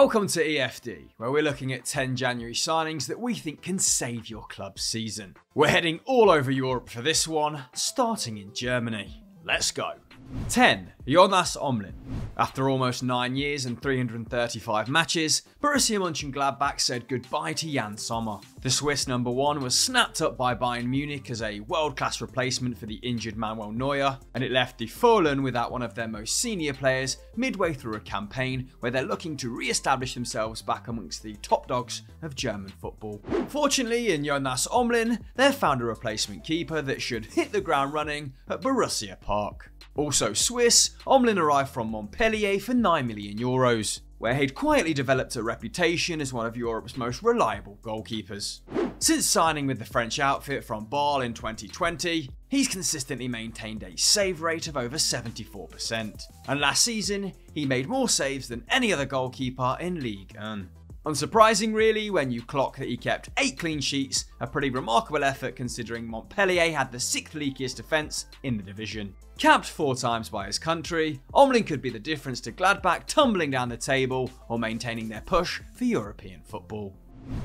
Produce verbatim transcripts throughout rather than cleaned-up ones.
Welcome to E F D, where we're looking at ten January signings that we think can save your club's season. We're heading all over Europe for this one, starting in Germany. Let's go. ten. Jonas Omlin. After almost nine years and three hundred thirty-five matches, Borussia Mönchengladbach said goodbye to Jan Sommer. The Swiss number one was snapped up by Bayern Munich as a world-class replacement for the injured Manuel Neuer, and it left the Fohlen without one of their most senior players midway through a campaign where they're looking to re-establish themselves back amongst the top dogs of German football. Fortunately, in Jonas Omlin, they've found a replacement keeper that should hit the ground running at Borussia Park. Also Swiss, Omlin arrived from Montpellier for nine million euros, where he'd quietly developed a reputation as one of Europe's most reliable goalkeepers. Since signing with the French outfit from Basel in twenty twenty, he's consistently maintained a save rate of over seventy-four percent, and last season he made more saves than any other goalkeeper in Ligue one. Unsurprising really when you clock that he kept eight clean sheets, a pretty remarkable effort considering Montpellier had the sixth leakiest defence in the division. Capped four times by his country, Omlin could be the difference to Gladbach tumbling down the table or maintaining their push for European football.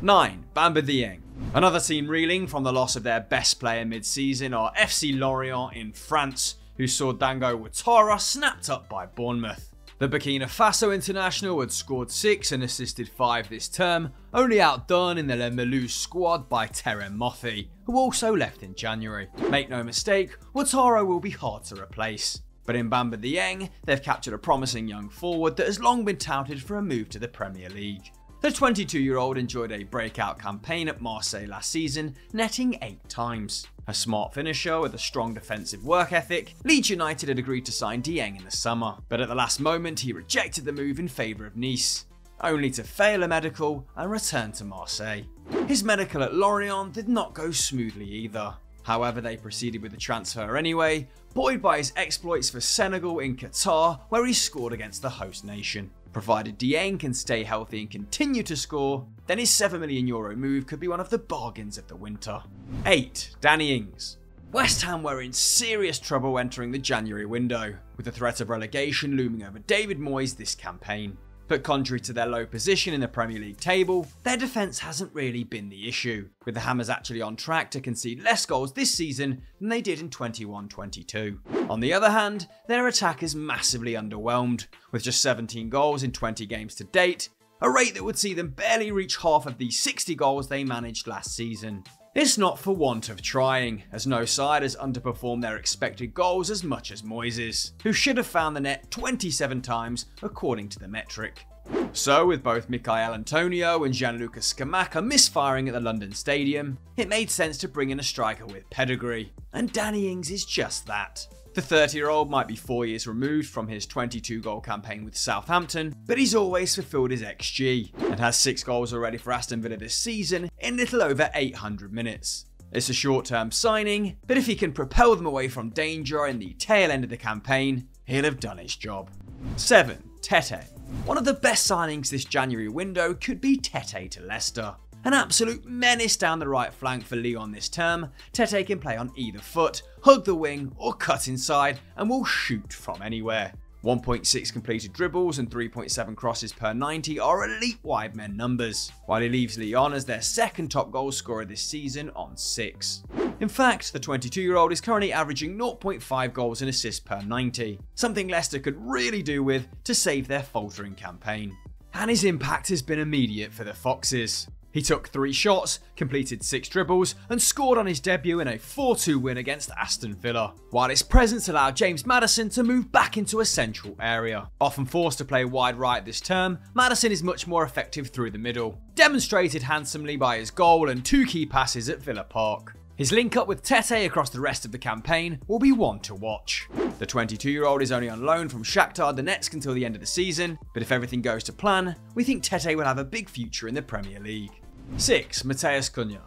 nine. Bamba Dieng. Another team reeling from the loss of their best player mid-season are F C Lorient in France, who saw Dango Ouattara snapped up by Bournemouth. The Burkina Faso international had scored six and assisted five this term, only outdone in the Le Melouse squad by Terem Moffi, who also left in January. Make no mistake, Ouattara will be hard to replace. But in Bamba Dieng, they've captured a promising young forward that has long been touted for a move to the Premier League. The twenty-two-year-old enjoyed a breakout campaign at Marseille last season, netting eight times. A smart finisher with a strong defensive work ethic, Leeds United had agreed to sign Dieng in the summer, but at the last moment he rejected the move in favour of Nice, only to fail a medical and return to Marseille. His medical at Lorient did not go smoothly either. However, they proceeded with the transfer anyway, buoyed by his exploits for Senegal in Qatar, where he scored against the host nation. Provided Dieng can stay healthy and continue to score, then his seven million euro move could be one of the bargains of the winter. eight. Danny Ings. West Ham were in serious trouble entering the January window, with the threat of relegation looming over David Moyes this campaign. But contrary to their low position in the Premier League table, their defence hasn't really been the issue, with the Hammers actually on track to concede less goals this season than they did in twenty-one twenty-two. On the other hand, their attack is massively underwhelmed, with just seventeen goals in twenty games to date, a rate that would see them barely reach half of the sixty goals they managed last season. It's not for want of trying, as no side has underperformed their expected goals as much as Moyes, who should have found the net twenty-seven times according to the metric. So with both Michail Antonio and Gianluca Scamacca misfiring at the London Stadium, it made sense to bring in a striker with pedigree, and Danny Ings is just that. The thirty-year-old might be four years removed from his twenty-two goal campaign with Southampton, but he's always fulfilled his X G, and has six goals already for Aston Villa this season in little over eight hundred minutes. It's a short-term signing, but if he can propel them away from danger in the tail end of the campaign, he'll have done his job. seven. Tete. One of the best signings this January window could be Tete to Leicester. An absolute menace down the right flank for Lyon this term, Tete can play on either foot, hug the wing or cut inside and will shoot from anywhere. one point six completed dribbles and three point seven crosses per ninety are elite wide men numbers, while he leaves Lyon as their second top goal scorer this season on six. In fact, the twenty-two-year-old is currently averaging zero point five goals and assists per ninety, something Leicester could really do with to save their faltering campaign. And his impact has been immediate for the Foxes. He took three shots, completed six dribbles, and scored on his debut in a four two win against Aston Villa, while his presence allowed James Maddison to move back into a central area. Often forced to play wide right this term, Maddison is much more effective through the middle, demonstrated handsomely by his goal and two key passes at Villa Park. His link-up with Tete across the rest of the campaign will be one to watch. The twenty-two-year-old is only on loan from Shakhtar Donetsk until the end of the season, but if everything goes to plan, we think Tete will have a big future in the Premier League. six. Matheus Cunha.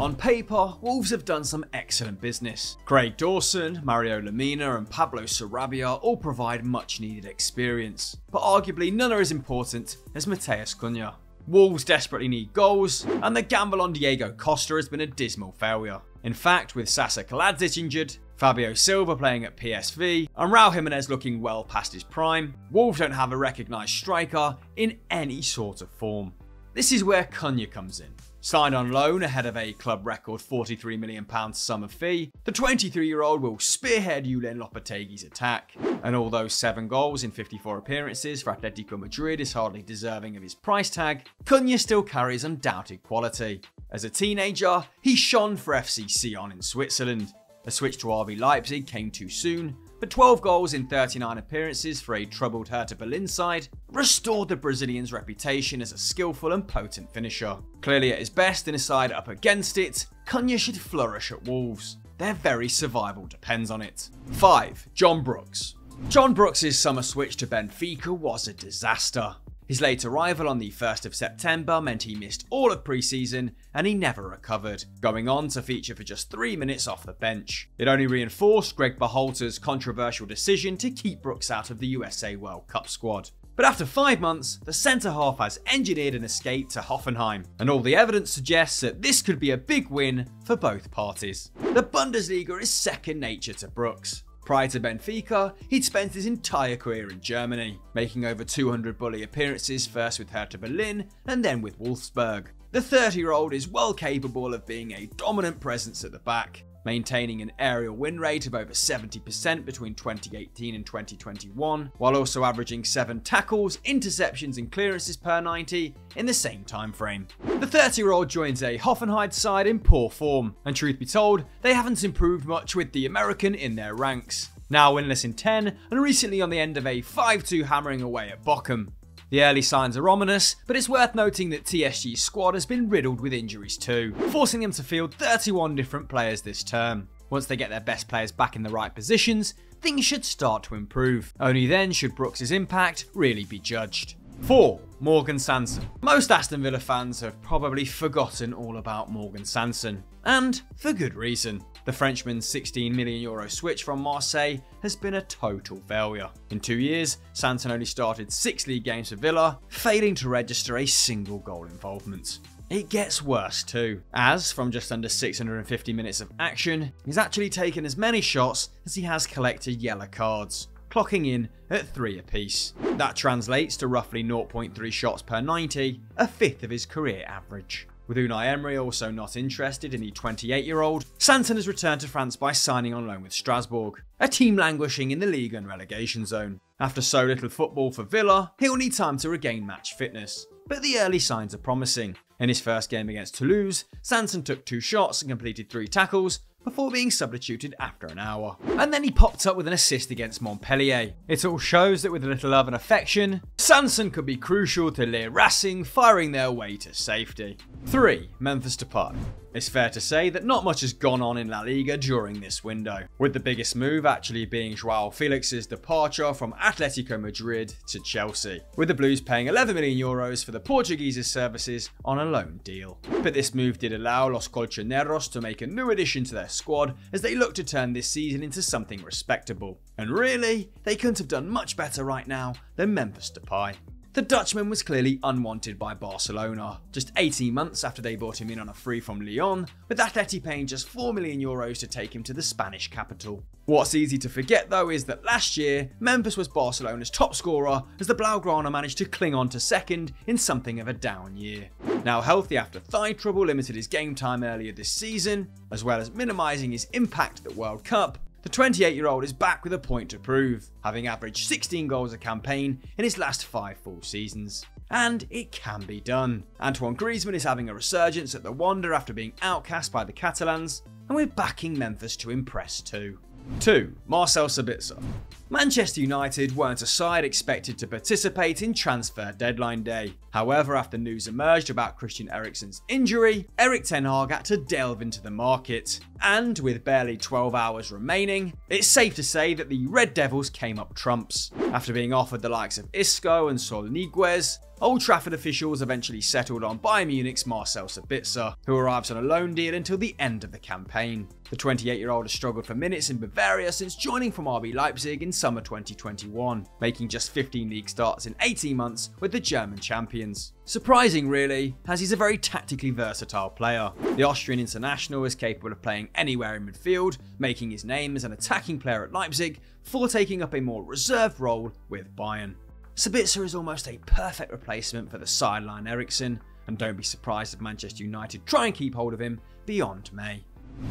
On paper, Wolves have done some excellent business. Craig Dawson, Mario Lemina and Pablo Sarabia all provide much-needed experience, but arguably none are as important as Matheus Cunha. Wolves desperately need goals, and the gamble on Diego Costa has been a dismal failure. In fact, with Sasa Kaladzic injured, Fabio Silva playing at P S V, and Raul Jimenez looking well past his prime. Wolves don't have a recognised striker in any sort of form. This is where Cunha comes in. Signed on loan ahead of a club record forty-three million pounds summer fee, the twenty-three-year-old will spearhead Julen Lopetegui's attack. And although seven goals in fifty-four appearances for Atletico Madrid is hardly deserving of his price tag, Cunha still carries undoubted quality. As a teenager, he shone for F C Sion in Switzerland. A switch to R B Leipzig came too soon, but twelve goals in thirty-nine appearances for a troubled Hertha Berlin side restored the Brazilian's reputation as a skillful and potent finisher. Clearly at his best in a side up against it, Cunha should flourish at Wolves. Their very survival depends on it. five. John Brooks. John Brooks' summer switch to Benfica was a disaster. His late arrival on the first of September meant he missed all of pre-season and he never recovered, going on to feature for just three minutes off the bench. It only reinforced Greg Berhalter's controversial decision to keep Brooks out of the U S A World Cup squad. But after five months, the centre-half has engineered an escape to Hoffenheim, and all the evidence suggests that this could be a big win for both parties. The Bundesliga is second nature to Brooks. Prior to Benfica, he'd spent his entire career in Germany, making over two hundred bully appearances first with Hertha Berlin and then with Wolfsburg. The thirty-year-old is well capable of being a dominant presence at the back, maintaining an aerial win rate of over seventy percent between twenty eighteen and twenty twenty-one, while also averaging seven tackles, interceptions and clearances per ninety in the same time frame. The thirty-year-old joins a Hoffenheim side in poor form, and truth be told, they haven't improved much with the American in their ranks. Now winless in ten, and recently on the end of a five two hammering away at Bochum. The early signs are ominous, but it's worth noting that T S G's squad has been riddled with injuries too, forcing them to field thirty-one different players this term. Once they get their best players back in the right positions, things should start to improve. Only then should Brooks' impact really be judged. four. Morgan Sanson. Most Aston Villa fans have probably forgotten all about Morgan Sanson, and for good reason. The Frenchman's sixteen million euro switch from Marseille has been a total failure. In two years, Sanson only started six league games for Villa, failing to register a single goal involvement. It gets worse too, as from just under six hundred fifty minutes of action, he's actually taken as many shots as he has collected yellow cards, clocking in at three apiece. That translates to roughly zero point three shots per ninety, a fifth of his career average. With Unai Emery also not interested in the twenty-eight-year-old, Sanson has returned to France by signing on loan with Strasbourg, a team languishing in the Ligue one relegation zone. After so little football for Villa, he'll need time to regain match fitness, but the early signs are promising. In his first game against Toulouse, Sanson took two shots and completed three tackles, before being substituted after an hour. And then he popped up with an assist against Montpellier. It all shows that with a little love and affection, Sanson could be crucial to Le Racing firing their way to safety. three. Memphis Depay. It's fair to say that not much has gone on in La Liga during this window, with the biggest move actually being João Felix's departure from Atletico Madrid to Chelsea, with the Blues paying eleven million euros for the Portuguese's services on a loan deal. But this move did allow Los Colchoneros to make a new addition to their squad as they look to turn this season into something respectable. And really, they couldn't have done much better right now than Memphis Depay. The Dutchman was clearly unwanted by Barcelona, just eighteen months after they bought him in on a free from Lyon, with Atleti paying just four million euros to take him to the Spanish capital. What's easy to forget though is that last year, Memphis was Barcelona's top scorer as the Blaugrana managed to cling on to second in something of a down year. Now healthy after thigh trouble limited his game time earlier this season, as well as minimising his impact at the World Cup, the twenty-eight-year-old is back with a point to prove, having averaged sixteen goals a campaign in his last five full seasons. And it can be done. Antoine Griezmann is having a resurgence at the Wander after being outcast by the Catalans, and we're backing Memphis to impress too. two. Marcel Sabitzer. Manchester United weren't a side expected to participate in transfer deadline day. However, after news emerged about Christian Eriksen's injury, Erik ten Hag had to delve into the market. And with barely twelve hours remaining, it's safe to say that the Red Devils came up trumps. After being offered the likes of Isco and Solniguez, Old Trafford officials eventually settled on Bayern Munich's Marcel Sabitzer, who arrives on a loan deal until the end of the campaign. The twenty-eight-year-old has struggled for minutes in Bavaria since joining from R B Leipzig in summer twenty twenty-one, making just fifteen league starts in eighteen months with the German champions. Surprising really, as he's a very tactically versatile player. The Austrian international is capable of playing anywhere in midfield, making his name as an attacking player at Leipzig, before taking up a more reserved role with Bayern. Sabitzer is almost a perfect replacement for the sideline Eriksen, and don't be surprised if Manchester United try and keep hold of him beyond May.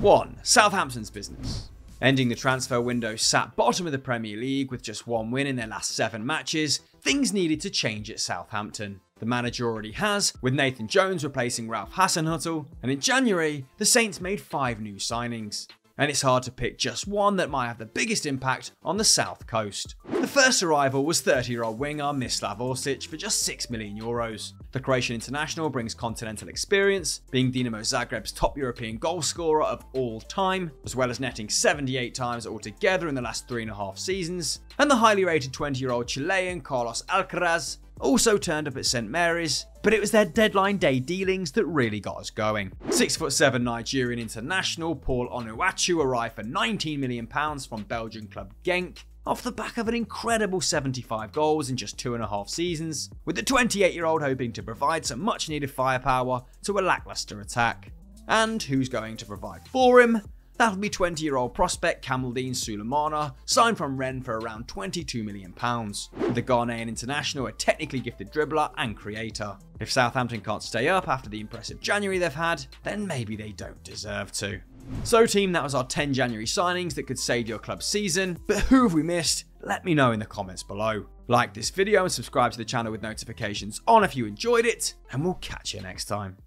one. Southampton's business. Ending the transfer window sat bottom of the Premier League with just one win in their last seven matches, things needed to change at Southampton. The manager already has, with Nathan Jones replacing Ralph Hasenhüttl, and in January, the Saints made five new signings. And it's hard to pick just one that might have the biggest impact on the south coast. The first arrival was thirty-year-old winger Mislav Orsic for just six million euros. The Croatian international brings continental experience, being Dinamo Zagreb's top European goal scorer of all time, as well as netting seventy-eight times altogether in the last three and a half seasons. And the highly rated twenty-year-old Chilean Carlos Alcaraz also turned up at Saint Mary's, but it was their deadline day dealings that really got us going. six foot seven Nigerian international Paul Onuachu arrived for nineteen million pounds from Belgian club Genk, off the back of an incredible seventy-five goals in just two and a half seasons, with the twenty-eight-year-old hoping to provide some much-needed firepower to a lackluster attack. And who's going to provide for him? That'll be twenty-year-old prospect Kamaldeen Sulemana, signed from Rennes for around twenty-two million pounds, with the Ghanaian international a technically gifted dribbler and creator. If Southampton can't stay up after the impressive January they've had, then maybe they don't deserve to. So team, that was our ten January signings that could save your club's season, but who have we missed? Let me know in the comments below. Like this video and subscribe to the channel with notifications on if you enjoyed it, and we'll catch you next time.